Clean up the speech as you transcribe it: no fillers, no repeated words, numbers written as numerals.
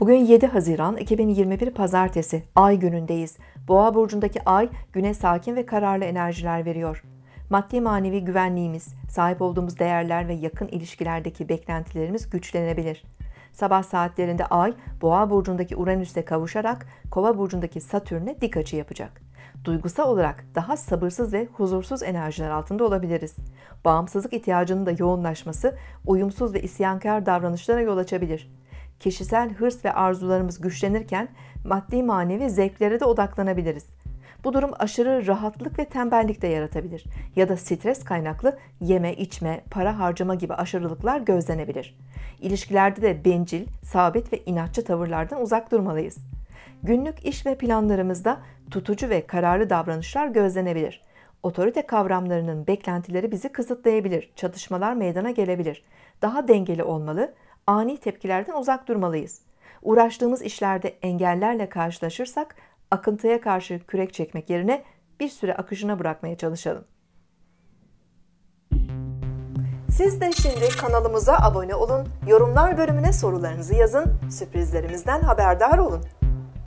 Bugün 7 Haziran 2021 Pazartesi, Ay günündeyiz. Boğa burcundaki Ay, güne sakin ve kararlı enerjiler veriyor. Maddi manevi güvenliğimiz, sahip olduğumuz değerler ve yakın ilişkilerdeki beklentilerimiz güçlenebilir. Sabah saatlerinde Ay, Boğa burcundaki Uranüs'le kavuşarak Kova burcundaki Satürn'e dik açı yapacak. Duygusal olarak daha sabırsız ve huzursuz enerjiler altında olabiliriz. Bağımsızlık ihtiyacının da yoğunlaşması, uyumsuz ve isyankar davranışlara yol açabilir. Kişisel hırs ve arzularımız güçlenirken maddi manevi zevklere de odaklanabiliriz. Bu durum aşırı rahatlık ve tembellik de yaratabilir ya da stres kaynaklı yeme, içme, para harcama gibi aşırılıklar gözlenebilir. İlişkilerde de bencil, sabit ve inatçı tavırlardan uzak durmalıyız. Günlük iş ve planlarımızda tutucu ve kararlı davranışlar gözlenebilir. Otorite kavramlarının beklentileri bizi kısıtlayabilir, çatışmalar meydana gelebilir. Daha dengeli olmalı, ani tepkilerden uzak durmalıyız. Uğraştığımız işlerde engellerle karşılaşırsak, akıntıya karşı kürek çekmek yerine bir süre akışına bırakmaya çalışalım. Siz de şimdi kanalımıza abone olun, yorumlar bölümüne sorularınızı yazın, sürprizlerimizden haberdar olun.